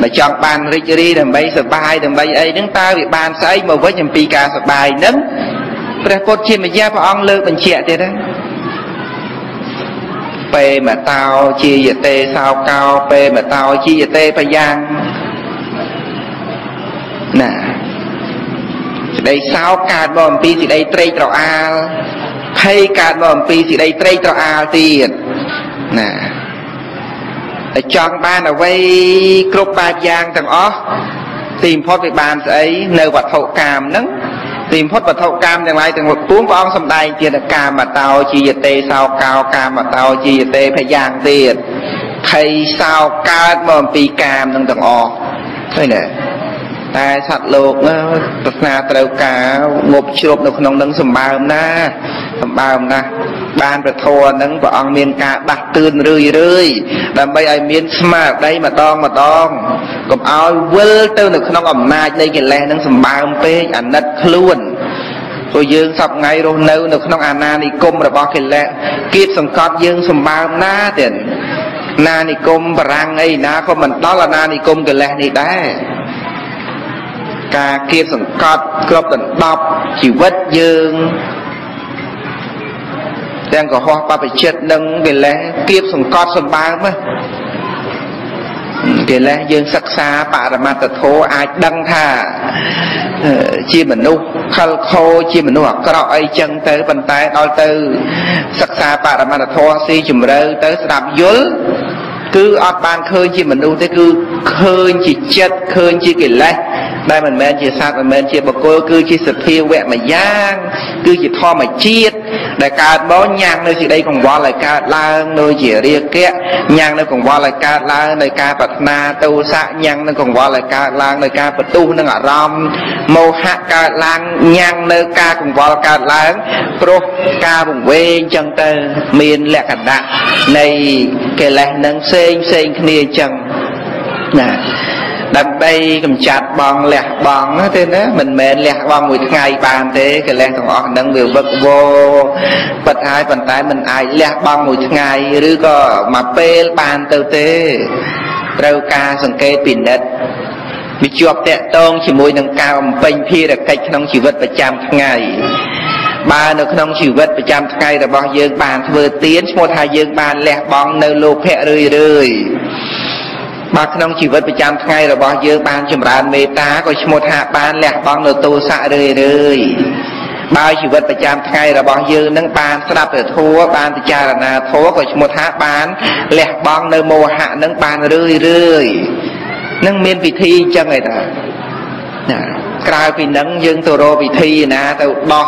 แต่จองบานริจรีทำใบสบายทำใบไอ้นั่งตาไปบานใส่มาไว้จำปีกาสบายนั่งปรากฏเชี่ยมาแย่พอองเลิกเป็นเชี่ยเถอะนะไปมาเตาชีเตสาวเกาไปมาเตาชีเตพยางน่ะสิได้สาวกาดบอมปีสิได้เตยตรออาลไพกาดบอมปีสิได้เตยตรออาลตีน่ะแต่จองบ้านเอาไว้ครบบาดยางต่างอ๋อตีมพอดไปบานไอ้เนวัดเท่ากามนั้นตีมพดปัทวกรรมอย่างไรแต่งตุ้มฟองสำได้เจตกรรมมาเตาจีเตสาวกาวกรรมมาเตาจีเตพยางเตียดไทยสาวกาดมอมปีกรรมต่างต่างออกใช่เนี่ยแต่สัตว์โลกเนอะตักนาเตลกางบชลบนกนองนังสมบัตินะสมบัตินะบ้านประทวนนังปะองเมียนกาดักตื่นเรื่อยเรื่อยแต่ใบไอเมียนสมาได้มาต้องกับเอาเวลเตอร์นกนองอมนาในกิเลนังสมบัติเป้อันนัดคล้วนตัวยืนสับไงโรนนกนองอานานิกรมระบอกกิเลนกีบสังกัดยืนสมบัติน้าเด่นนานิกรมบรังไอนาเขามันต้อนละนานิกรมกิเลนนี่ได้การเก็บสังกัดกลบตันดบชีวิตยืงแต่ก็หัวปลาไปเช็ดดังเปลี่ยนแล้วเก็บสังกัดสบายไหมเปลี่ยนแล้วยืงศักษาปารามาตโธอาจดังท่าชีมันนุขลโคชีมันนุหักกระไอจังเตอปันไตดอยเตอศักษาปารามาตโธสีจุ่มเรือเตอสลับยุลคืออับบานเคยชีมันนุแต่คือเคยชีเช็ดเคยชีกินแล้วได้มันแม่เชี่ยซาดมันแม่เชี่ยบโก้คือชีสเพียวแหวะมาย่างคือชีท่อมาชีดแต่การบ้อนยางในสิได้ของวอลเลยการล้างโดยเจียเรียกแกะยางในของวอลเลยการล้างในการปัตนาตูสะยางในของวอลเลยการล้างในการประตูนั่งอารมณ์โมหะการล้างยางในการของวอลการล้างโปรการบุญเวงจังเตอเมียนแหลกดักในเกล็ดนังเซงคณีจังน่ะดับไปกำจัดบองแหลกบองนะเต้นะมันเหม็นแหลกบองมือไงบานเต้ก็แรงของออกนั่งเบียวบักโวปัดหายปัดตายมันไอแหลกบองมือไงหรือก็มาเปลบานเต้เต้เราการสังเกตปิ่นเด็ดมีจวบแตะต้องชิมวยนังกาวเป็นพี่ระไก่ขนมชีวิตประจำทั้งไงบ้านขนมชีวิตประจำทั้งไงแต่บองเยือกบานเบื่อเตี้ยนโมทายเยือกบานแหลกบองในโลกแพร่เรื่อยบางน้องชีวิตประจำทั้งไงเราบอกเยอะบางชมรานเมตตาก็ชโมธาบานแหลกบางเราโตสะเลยบางชีวิตประจำทั้งไงเราบอกเยอะนั่งบานสลับเปิดทัวบานติจารณาทัวก็ชโมธาบานแหลกบางเนโมหะนั่งบานเลยนั่งเมียนพิธีจังไงต่อกลายเป็นนั่งยืนตัวโรพิธีนะแต่บอก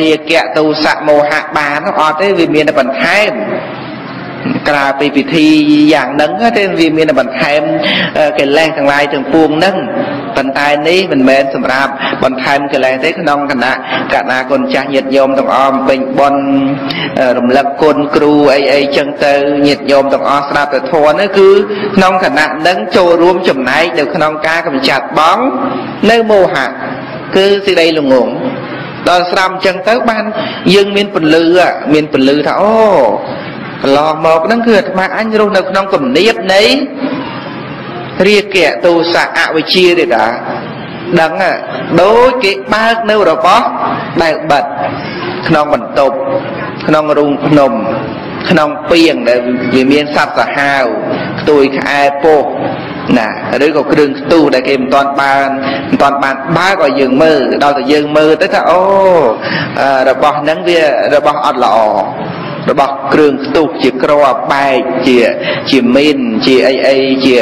เรียกแกโตสะโมหะบานออกได้วิเมียนปัญหากลาไปพิธีอย่างนั้นก็เต็มวิมีนบันไทมเกลแรงทั้งหลายถึงปวงนั่งบันไทนี้มันเหม็นสำหรับบันไทมเกลแรงเทคโนโลยีขณะคนจะหยิบโยมต้องออมเป็นบอลรำลึกคนครูไอจังเตอหยิบโยมต้องออมสลับแต่ทวนนั่นคือน้องขณะนั้นโจรวมจุ่มไหนเดี๋ยวขนมกากำจัดบ้องเนื้อโมหะคือสิได้หลงงตอนสลับจังเตอบ้านยังมีนปนเลือถ้าโอ้หลอกหมอกนั่นคือมาอันรู้นักน้องกลุ่มนี้ยับนี้เรียกแกตัวสะอาดวิชีเลยด่าดังอ่ะโดยเก็บมากเนื้อเราป๊อกได้บัดน้องบรรทุกน้องรุงนมน้องเปียงเลยมีเมียนสัตว์สะฮาวตัวไอ้โป๊กน่ะหรือก็เครื่องตู้ได้เกมตอนปานบ้าก็ยืงมือเราแต่ยืงมือแต่ถ้าโอ้เราบอกนั่งเบียเราบอกอัดหล่อระบบเครื่องตุกจีกรอบไปจีมินจีไอจี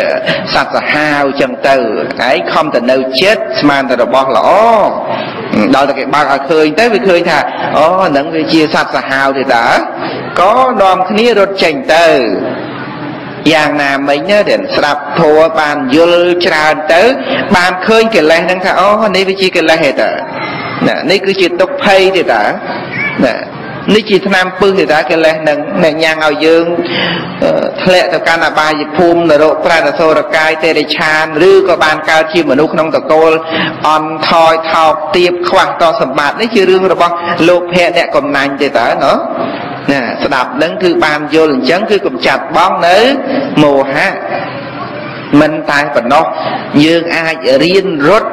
สัตว์ฮาวจังเตอไอ้คอมแต่เนื้อเช็ดมันแต่ระบบหล่อเราแต่บางเคยแต่ไม่เคยถ้าอ๋อหนังจีสัตว์ฮาวที่ต่อก็นอนคืนนี้รถจังเตออย่างนาไม่เนื้อเด่นสลับโทรบานยุลจราเตอบานเคยเกิดอะไรนั่งถ้าอ๋อนี่วิจิเกิดอะไรเหตุน่ะนี่คือจิตตกภัยที่ต่อน่ะ นี่จีนามปืนแต่กันเลยหนึ่งหนึ่งยางเอาเยื่อทะเลต่อการอบายภูมินรกพระนรโสรกายเตริชานหรือก็บานกาชีมนุษย์น้องตะโกนอ่อนทอยทอบเตียบขวังต่อสมบัตินี่คือเรื่องระบบโลกแพทย์เนี่ยกำนันใจแต่เนาะเนี่ยสดับนั่นคือบานโยนจังคือกำจัดบ้องเนื้อโมหะมันตายก่อนเนาะยื่ออาจะเรียนรถ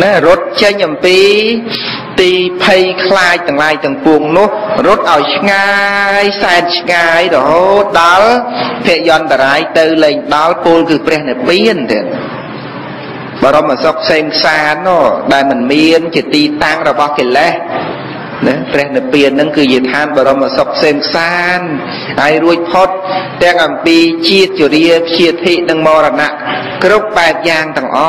นะรถใช้ยำปีตีเพยคลายต่างลายต่างปวงนู้รถเอาง่ายแสนง่ายดอกดาวเพยอนแต่ไรเตอเลยดาวปูคือเปลี่ยนเนี่ยเปลี่ยนเถอะบารมีซอกเซงซานเนาะได้เหมือนเมียนจิตตีตังระบกินแหละนะเปลี่ยนเนี่ยเปลี่ยนนั่นคือยึดทานบารมีซอกเซงซานไอ้รวยพอดแต่งอัมปีชีดจุเรียเชียทิดังมรณะครบแปดอย่างต่างอ๋อ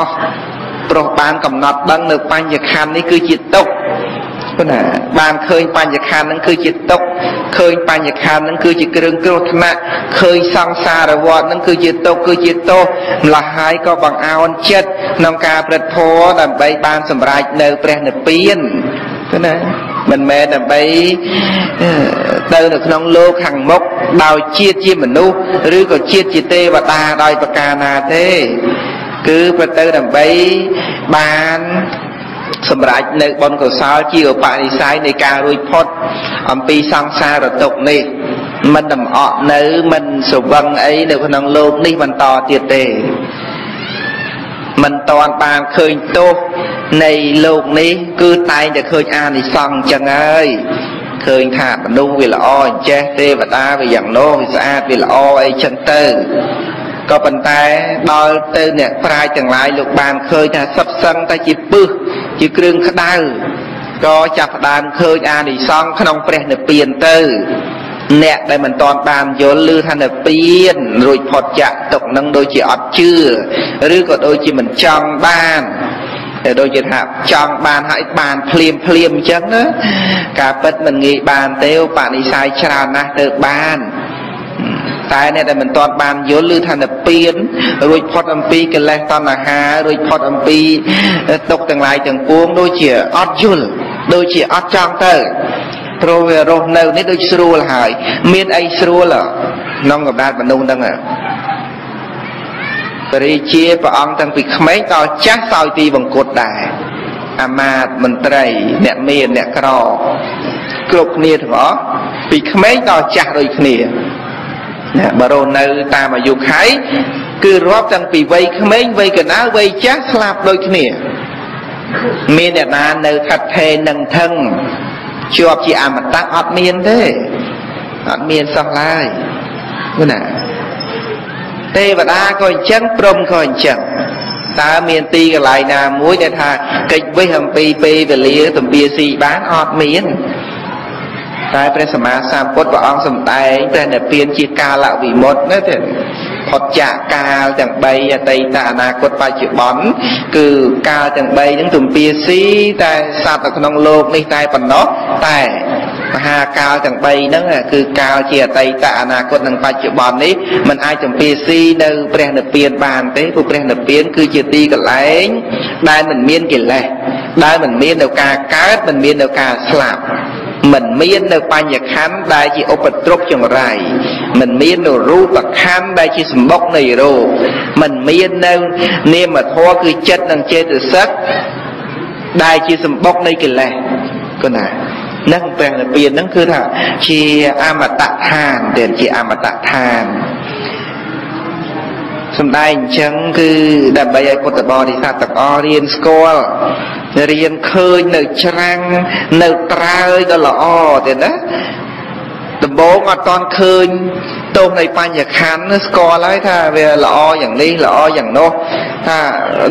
โปรบานกำนัดดังหนึ่งปัญญาคานนี่คือจิตตกก็น่ะบางเคยปัญญาคานนั่นคือจิตตกเคยปัญญาคานนั่นคือจิตเรื่องกรธนะเคยสังสารวัฏนั่นคือจิตตกคือจิตโตละหายก็บังเอาอันเช็ดนำกาประโถนำใบบานสำราญเนื้อแปรเนื้อเปี้ยนก็น่ะมันแม่นำใบเติร์นขนมโลขังมกดาวเชียดจีเหมือนนู้หรือก็เชียดจีเตวตาดอยปกานาเตคือประตูดำไปบานสำหรับในบนกสาวจีเอาปานิสัยในการรุ่ยพดอัมพีสังสารตกนี่มันดำอ่อนเนื้อมันสุบังไอ้เด็กคนนั้นโลกนี่มันต่อเตียเตมันตอนปานเคยโตในโลกนี้คือตายจะเคยอ่านในสังจังไงเคยถามดูวิละอ้อยแจ๊เตวตาไปอย่างโน้วิสาดวิละอ้อยฉันเตอก็ปัญแต่ดอยเตอเนี่ยปลายต่างหลายลูกบานเคยนะซับซังตาจีปื้อจีกรึงขดาวก็จับดานเคยอาดิซองขนมเปรี้ยเนี่ยเปลี่ยนเตอเนี่ยได้เหมือนตอนบานโยนลือท่านเนี่ยเปลี่ยนรวยพอจะตกนั่งโดยจีอัดชื่อหรือก็โดยจีเหมือนจองบ้านแต่โดยจีหับจองบ้านหายบ้านเพลียมจังเนอะกาเป็ดมันงี้บ้านเตี้ยวป่านอีสายชรานะเตอบ้านตายเนี่ยแต่เหมือนตอนบานโยนลือทันเปลี่ยนรวยพอดอัมพีกันแลตอนอาหารวยพอดอัมพีตกต่างหลายต่างปวงโดยเฉยอัดยุลโดยเฉยอัดจางเตอร์โปรเวโรเนลนี่โดยสรูลหายเมียนไอสรูลอ่ะน้องกับดาบบรรลุดังอ่ะปริเชียประอังตั้งปีขมิ้นต่อจักสาวตีบังกดได้อามาตมันไตรเนี่ยเมียนเนี่ยกรอกรุบเนี่ยถึงอ๋อปีขมิ้นต่อจักโดยเนี่ยบารมีตามอายุขัยคือรอบตั้งปีวัยเขมรวัยกันนะวัยจักสลับโดยเขี่ยเมียนนานในขัดเทนังทั้งชอบที่อามาตะอัดเมียนเด้อัดเมียนสังไลก็น่ะเทวดาก็จังพรหมก็จังตาเมียนตีกับลายนามุ้ยในทางเกิดไว้ทำปีปีเปลี่ยนตุ่มเบียสีบ้านอัดเมียนตายเป็นสมาสามพจน์ว่าองสมตายแต่เนี่ยเปลี่ยนจิตกาละวิมดนั่นเองพอจากกาลจากใบยาไตตาอนาคตปัจจุบันคือกาลจากใบยังถุงเปียซีแต่ศาสตร์ขนมโลกในตายปันเนาะแต่มหากาลจากใบนั่นแหละคือกาลเจียไตตาอนาคตทางปัจจุบันนี้มันอาจจะเปียซีเดินเปลี่ยนเปลี่ยนบานเต้ผู้เปลี่ยนเปลี่ยนคือจิตตีกับไหลได้เหมือนเมียนกินเลยได้เหมือนเมียนเดียวกาเกิดเหมือนเมียนเดียวกาสลับมันเมียนในปัญญาขันได้ที่อุปตรกอย่างไรมันเมียนในรูปขันได้ที่สมบกในรูปมันเมียนในเนมธาตุคือเจตนังเจตสักได้ที่สมบกในกิเลสก็น่ะนั่งแปลงเปลี่ยนนั่นคือถ้าชีอามตะทานเด่นชีอามตะทานสมัยจังคือดับใบไอ้พุทธบริษัทตักอเรียนสกอลเรียนเคยหนึ่งชรังหนึ่งตราเลยตลอดเด็ดนะแต่โบกตอนเคยตรงในปัญญาคันสกอลเลยถ้าเวลาออย่างนี้ละออย่างโน้ถ้า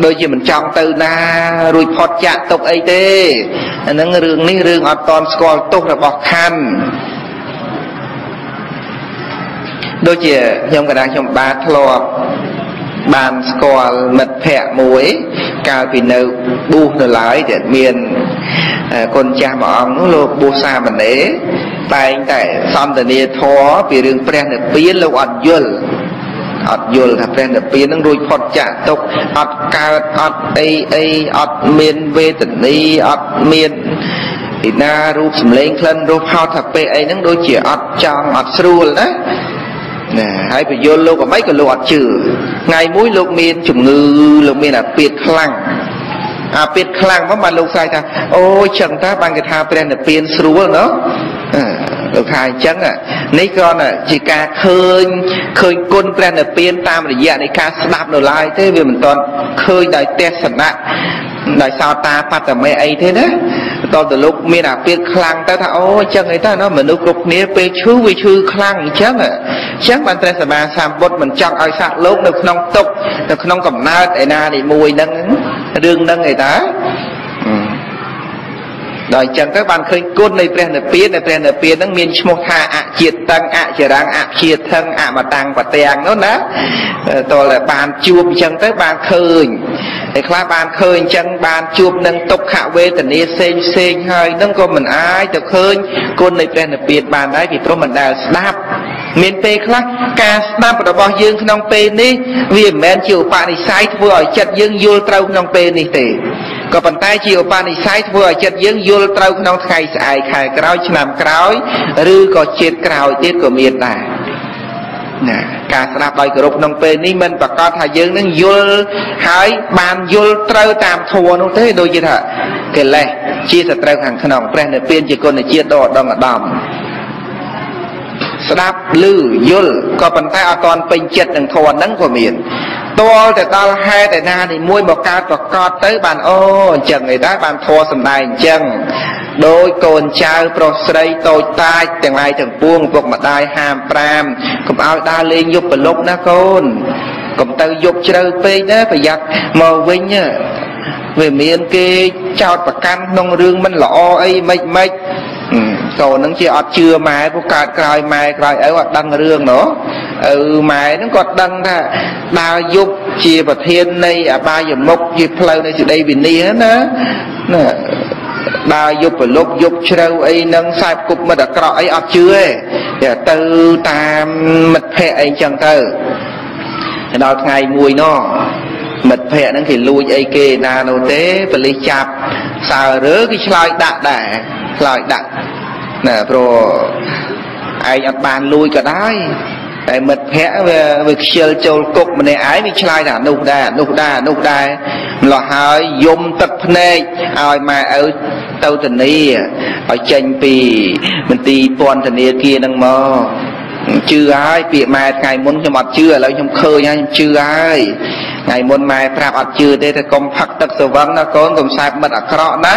โดยที่มันจำตื่นนะรุยพอจะตกไอเต้อันนั้นเรื่องนี้เรื่องตอนสกอลตกระบอกคันโดยเฉพาะยมกระดานยมบาทลอบานสกอลมัดแผ่มวยกาปีนบูนหลายเด็ดเมียนคนจามองโลกบูซาบันเอ๋ตายแต่ซ้ำแต่เนื้อท้อปีเรื่องแปลนเปลี่ยนเราอดยลถ้าแปลนเปลี่ยนต้องดูพอจะตกอดกาอดไออดเมียนเวทนีอดเมียน ดินารูปสำเร็งคลันรูปห่อถักเปไอ้นั่งโดยเฉียดจางอัดสรูลนะน่ะให้ไปโยนโลกกับไม้กับโลกอัดจืดไงมุ้ยโลกเมียนจุ่มงือโลกเมียนอ่ะเปียกคลั่งเปียกคลั่งเพราะมันโลกทรายท่าโอ้ฉันท่าบางกระทาเป็นเนี่ยเปลี่ยนสรูลเนาะโลกทรายจังอ่ะนี่ก็น่ะจิกาเคยกลเป็นเนี่ยเปลี่ยนตามระยะในการสนับโนไลเทวีเหมือนตอนเคยได้เตะสนะได้ซาตาปัตตาไม่ไอเท่นะตอนตลุกมีหนาเปียกคลังแต่ถ้าโอ้จังไงถ้าเนาะเหมือนลูกกบเนี้ยเปียชื่อวิชื่อคลังจังอ่ะจังมันแต่สมาสามบทมันจังไอสักลุกนึกน้องตกนึกน้องกับนาไอนาในมวยนั่งเรื่องนั่งไงตาโดยจังแต่บางเคยก้นในเปลี่ยนในเปลี่ยนในเปลี่ยนในเปลี่ยนนั่งมีชโมคาอะเจียตังอะเจรังอะเจียทังอะมาตังปะแตงนั่นนะตัวละบางจูบจังแต่บางเคยไอ้คลาบานเคยจังบานจูบนั่งตกขาเวแต่นี้เซ็งเฮยนั่งก็มันอายแต่เคยคนในแปลนเปลี่ยนบานได้ผิดเพราะมันได้สนับเมนเปคลาการสนับประบอบยืงขนมเปนี่วิมแมนจิวปานิไซท์ผู้อ่อยจัดยืงยูเตาขนมเปนี่เตะก็ปันใต้จิวปานิไซท์ผู้อ่อยจัดยืงยูเตาขนมไข่ใส่ไข่กระอยฉน้ำกระอยหรือก็เช็ดกระอยเตี้ยก็เมียนได้การสนับใบกระดกน้องเปนี่มันประกอบทายเยอะนั่งยุลหายบานยุลเตาตามทัวน้องเต้โดยจิตะเกล้เชี่ยสเตาขังขนมแปรเนี่ยเปลี่ยนจากคนเนี่ยเชี่ยดอดองดำสนับลือยุลก็ปันใต้อาตอนเป็นเจ็ดหนึ่งทัวนั่งกว่ามีนตัวแต่ตาแห่แต่หน้านี่มวยบอกการประกอบเต้บานโอ้จังไงได้บานทัวสำนายจังโดยโกนชาวโปรสไลโตตายแต่งลายแต่งปวงพวกมาได้ห้ามปรามก็เอาดาเลงยกเป็นลบนะคนก็เตายกเจอไปนะประหยัดมาวิ่งเนี่ยเวียนเมียนเกยชาวประกันนองเรื่องมันหล่อไอ้ไม่ก่อนนั่งเชื่อเชื่อหมายพวกการกลายหมายกลายไอ้ว่าดังเรื่องเนาะหมายนั่งกอดดังท่าดาวยกเชียประเทศในอบายมกยิบเพลในสุดได้บินนี้นะน่ะบายุบไปลบยุบเชื่อไอ้นังสายกุบมาดักกระไอ้อับเชื่ออย่าตื่นตามมัดแพะไอ้จังเตอร์ดาวไงมวยนอมัดแพะนั่งเห็นลุยไอ้เกนาโนเต้ไปเลยจับสาวเรือกิชลอยดักได้ลอยดักน่ะโปรไอ้อับบานลุยก็ได้แต่มัดแพะเวกเชียร์โจลกุบมันในไอ้ไม่ชลายน่ะนุกได้หล่อหายยมตัดพเนจเอามาเอาเต้าตันนี้เอาเจนปีมันตีปอนตันนี้กีนังมอชื่อไอ้ปีมาไงมนจะหมดชื่อแล้วยังเคยยังชื่อไอ้ไงมนมาปราบอัดชื่อได้แต่กรมพักตักสวรรค์นะก้อนกรมสายมันอักระนะ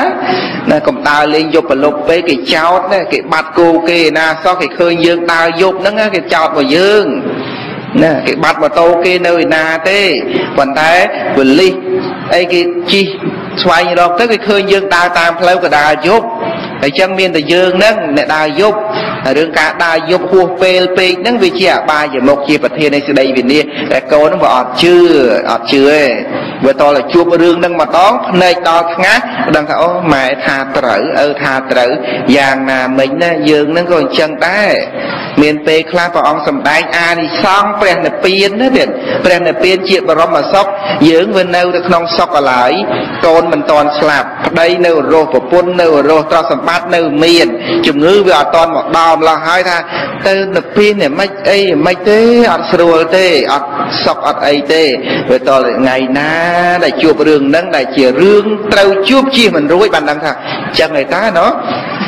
นะกรมตาเลี้ยงยกปลบไปเกยเจ้าเนี่ยเกยบัดกูเกยนะซอกเกยเคยยืงตายกนั่งเกยเจ้ามายืงน่ะเกยบัดมาโตเกยเนยนาเต้วันท้ายบุลลี่ไอ้เกยจีสวายดอกเต้เกยเคยยืงตาตามเพลวก็ตายกไอ้จังเมียนแต่ยืงนั่งเนี่ยตายกเรื่องการได้ยกหัวเปลเปนั่งวิเชียบายอย่ามกเชียประเทศในสุดายวินนี้แต่โกนั่งว่าอดชื่อเวลาตอนเราจูบเรื่องนั่งมาต้องในตอนงั้นดังเขาหมายทาตรทาตรอย่างน่ะเหม็นน่ะยืงนั่งก็จังได้เมียนเปคลาปองสำได้อาดิซองเปลี่ยนเปลี่ยนนะเด็ดเปลี่ยนเปลี่ยนเชียบรมมาซอกยืงเวนูตะนองซอกอะไรโกนมันตอนสลับได้เนื้อโรปปุ่นเนื้อโรตราสัมปัตเนื้อเมียนจุ่มงื้อเวลาตอนหมดดอเราหายท่าเต้นปีเนี่ยไม่เต้อัดสโลเต้อัดสอกอัดไอเต้ไปต่อไงนะได้จูบเรื่องนั้นได้เจียเรื่องเต้าจูบจีมันรู้ไอ้บันดังท่าจังไงตาเนาะ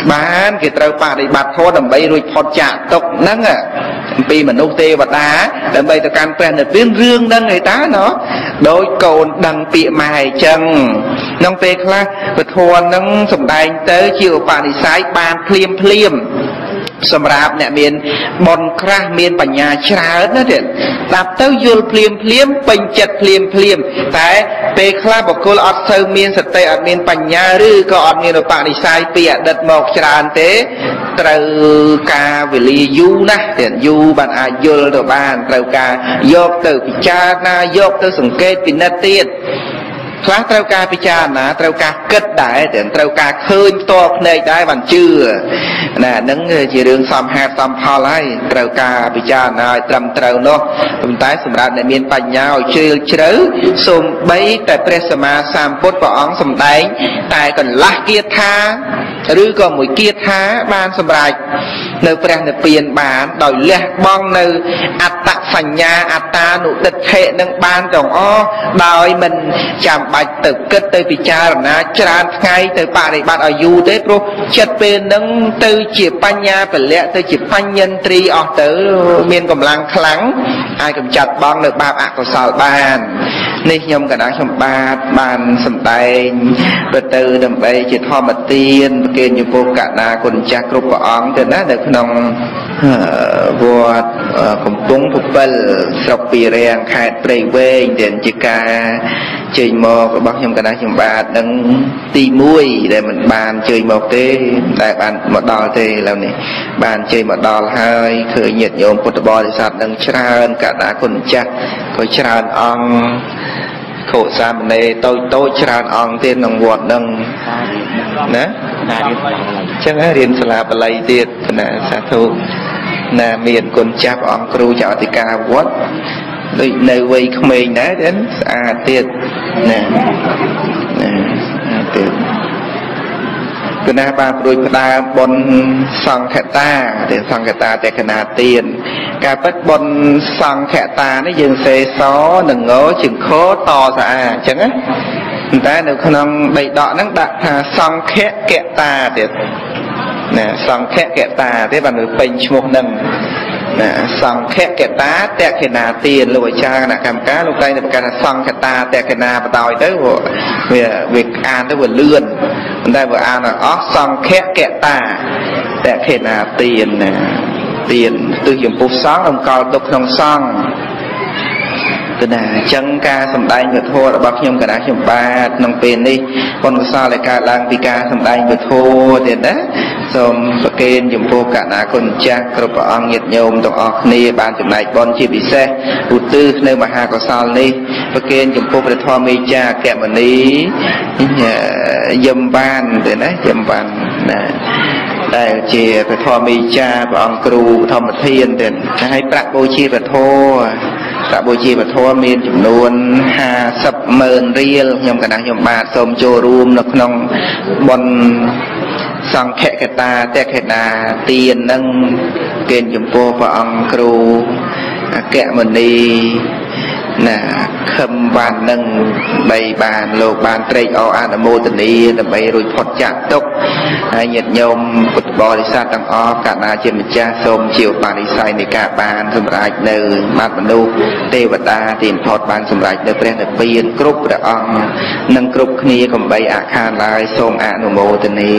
บ้านเกิดเต้าป่าได้บัดโทษดำใบรวยพอจะตกนั่งอ่ะปีมันโอเต้บัดนะดำใบต่อการแปลเนี่ยเป็นเรื่องนั่งไงตาเนาะโดยโกนดังปีใหม่จังน้องเป๊กละไปทวนน้องสมได้เต้เจียวป่าในสายบานเพลียมสำหรับเนี่ยเมียนบอลคราเมียนปัญญาชราเอิร์นั่นเองตับเต้ายุลเพลียมเป็นเจ็ดเพลียมแต่เปคลาบอกกูอัดเซอร์เมียนสเตอเมียนปัญญาหรือก็อัดเมียนปานิไซเปียดัดหมอกชราเตะเตากาเวลียูนะเด่นยูบันอายุลตัวบ้านเตากายกเตอปิจารณายกเตอสังเกตปินาเตียด ខ្លះត្រូវការពិចារណាត្រូវការគិតដែរត្រូវការឃើញផ្ទាល់ភ្នែកដែរបានជឿណាហ្នឹងជារឿងសមហេតុសមផលហើយត្រូវការពិចារណាឲ្យត្រឹមត្រូវនោះប៉ុន្តែសម្រាប់អ្នកមានបញ្ញាឲ្យជ្រាលជ្រៅសូម្បីតែព្រះសម្មាសម្ពុទ្ធព្រះអង្គសម្ដែងតែកន្លះគាថាឬក៏មួយគាថាបានសម្រេចនៅព្រះនិព្វានបានដោយលះបង់នៅអត្តសញ្ញាអត្តានុដិដ្ឋិនឹងបានទាំងអស់ដោយមិនចាំបាច់ទៅគិតទៅពិចារណាច្រើនថ្ងៃទៅបរិបត្តិឲ្យយូរទេព្រោះចិត្តពេលនឹងទៅជាបញ្ញាពលៈទៅជាបញ្ញិន្ទ្រីអស់ទៅមានកម្លាំងខ្លាំងអាចកម្ចាត់បង់នៅបាបអកុសលបាននេះខ្ញុំកណ្ដាលខ្ញុំបាទបានសម្ដែងទៅដើម្បីជាធម្មទានប្រគេនចំពោះកណ្ដាលគុណចាស់គ្រប់ព្រះអង្គទៅណានៅក្នុងវត្តកំពង់ពុពិលស្រុកពីរាំងខេត្តព្រៃវែងដែលជាការជើញមករបស់ខ្ញុំកណ្ដាលខ្ញុំបាទនឹងទី1ដែលមិនបានជើញមកទេតែបានមកដល់ទេឥឡូវនេះបានជើញមកដល់ហើយឃើញញាតិញោមពុទ្ធបរិស័ទនឹងច្រើនកណ្ដាលគុណចាស់ក៏ច្រើនអង្គខោសាមណេរតូចច្រើនអង្គទៀតក្នុងវត្តនឹងណាចឹងហើយរៀនសាលាបាលីទៀតណាសាធុណាមានគុណចាស់ព្រះអង្គគ្រូចៅអធិការវត្តដូចនៅវ័យក្មេងដែរចឹងស្អាតទៀតណាទៀតគណៈបានប្រួយផ្ដើមបុណ្យសង្ឃតាទេសង្ឃតាទេកណាទានការពិតបុណ្យសង្ឃតានេះយើងសេសនឹងងជើងខតស្អាតអញ្ចឹងណាប៉ុន្តែនៅក្នុងបៃដកហ្នឹងដាក់ថាសង្ឃកតាទៀតណាសង្ឃកតាទេបានលើពេញឈ្មោះហ្នឹងណាសង្ឃកតាតេកណាទានលោកអាចារ្យគណៈកម្មការលោកតែប្រកាសថាសង្ឃតាតេកណាបដ ாய் ទៅវាអានទៅវាលឿនប៉ុន្តែបើអានអស់សង្ឃកតាតេកណាទានណាទានទិសចំពោះសង្ឃអង្គលទុកក្នុងសង្ឃទៅណាអញ្ចឹងការសម្ដែងពធរបស់ខ្ញុំកណ្ដាលខ្ញុំបាទក្នុងពេលនេះបុណ្យកុសលដែលកើតឡើងពីការសម្ដែងពធទៀតណាសូមប្រគេនចំពោះកណ្ដាលគុណចាស់គ្រប់ព្រះអង្គញាតិញោមទាំងអស់គ្នាបានចំណែកបុណ្យជាពិសេសឧទ្ទិសនៅមហាកុសលនេះប្រគេនចំពោះព្រះធម៌មេចាអគ្គមនីយមបានទៅណាយមបានណាដែលជាព្រះធម៌មេចាព្រះអង្គគ្រូធម្មធានទៅហើយប្រាក់បូជាព្រះធម៌ប្រាក់បូជាព្រះធម៌មានចំនួន 50,000 រៀលខ្ញុំកណ្ដាលខ្ញុំបាទសូមចូលរួមនៅក្នុងបុណ្យសង្ឃកតាតេកណាទាននឹងគេចំពោះព្រះអង្គគ្រូអគ្គមនីណាខឹមបាននឹងបីបានលោកបានត្រេកអរអនុមោទនាដើម្បីរួចផុតចាកទុក្ខហើយញាតិញោមពុទ្ធបរិស័ទទាំងអស់កណ្ដាលជាម្ចាស់សូមជាឧបនិស្ស័យនៃការបានសម្រេចនៅបាត់មនុស្សទេវតាទីផុតបានសម្រេចនៅព្រះនិព្វានគ្រប់ព្រះអង្គនិងគ្រប់គ្នាកំបីអខានឡើយសូមអនុមោទនា